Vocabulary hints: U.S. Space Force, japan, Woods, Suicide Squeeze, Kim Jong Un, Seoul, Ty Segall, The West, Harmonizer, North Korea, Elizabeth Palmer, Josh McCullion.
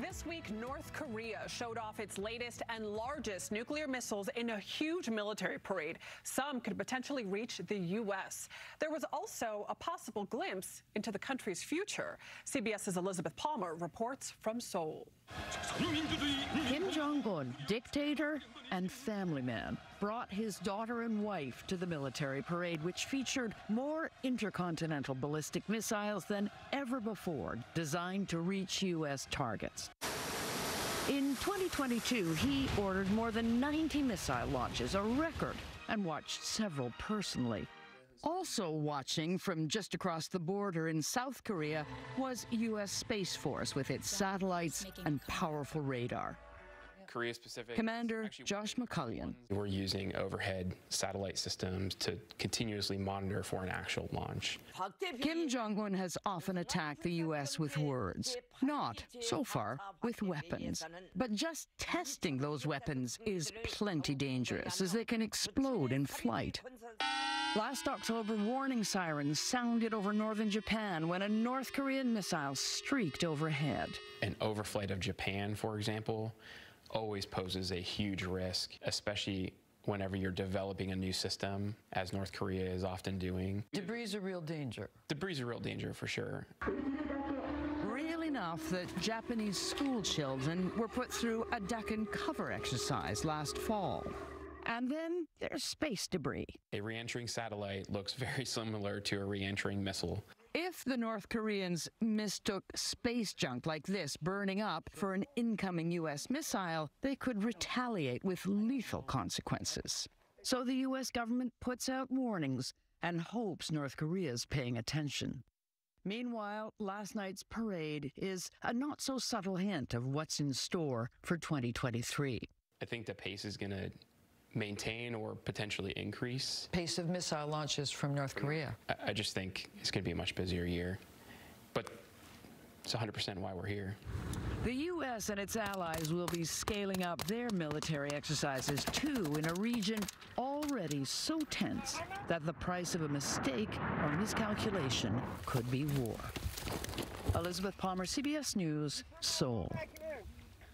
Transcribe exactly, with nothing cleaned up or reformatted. This week, North Korea showed off its latest and largest nuclear missiles in a huge military parade. Some could potentially reach the U S. There was also a possible glimpse into the country's future. C B S's Elizabeth Palmer reports from Seoul. Kim Jong Un, dictator and family man, brought his daughter and wife to the military parade, which featured more intercontinental ballistic missiles than ever before, designed to reach U S targets. In twenty twenty-two, he ordered more than ninety missile launches, a record, and watched several personally. Also watching from just across the border in South Korea was U S Space Force with its satellites and powerful radar. Korea-specific. Commander Josh McCullion. We're using overhead satellite systems to continuously monitor for an actual launch. Kim Jong-un has often attacked the U S with words, not, so far, with weapons. But just testing those weapons is plenty dangerous, as they can explode in flight. Last October, warning sirens sounded over northern Japan when a North Korean missile streaked overhead. An overflight of Japan, for example, always poses a huge risk, especially whenever you're developing a new system, as North Korea is often doing. Debris is a real danger. Debris is a real danger, for sure. Real enough that Japanese school children were put through a duck and cover exercise last fall. And then there's space debris. A re-entering satellite looks very similar to a re-entering missile. If the North Koreans mistook space junk like this burning up for an incoming U S missile, they could retaliate with lethal consequences. So the U S government puts out warnings and hopes North Korea's paying attention. Meanwhile, last night's parade is a not-so-subtle hint of what's in store for twenty twenty-three. I think the pace is going to maintain or potentially increase. Pace of missile launches from North Korea. I just think it's going to be a much busier year, but it's one hundred percent why we're here. The U S and its allies will be scaling up their military exercises too in a region already so tense that the price of a mistake or miscalculation could be war. Elizabeth Palmer, C B S News, Seoul.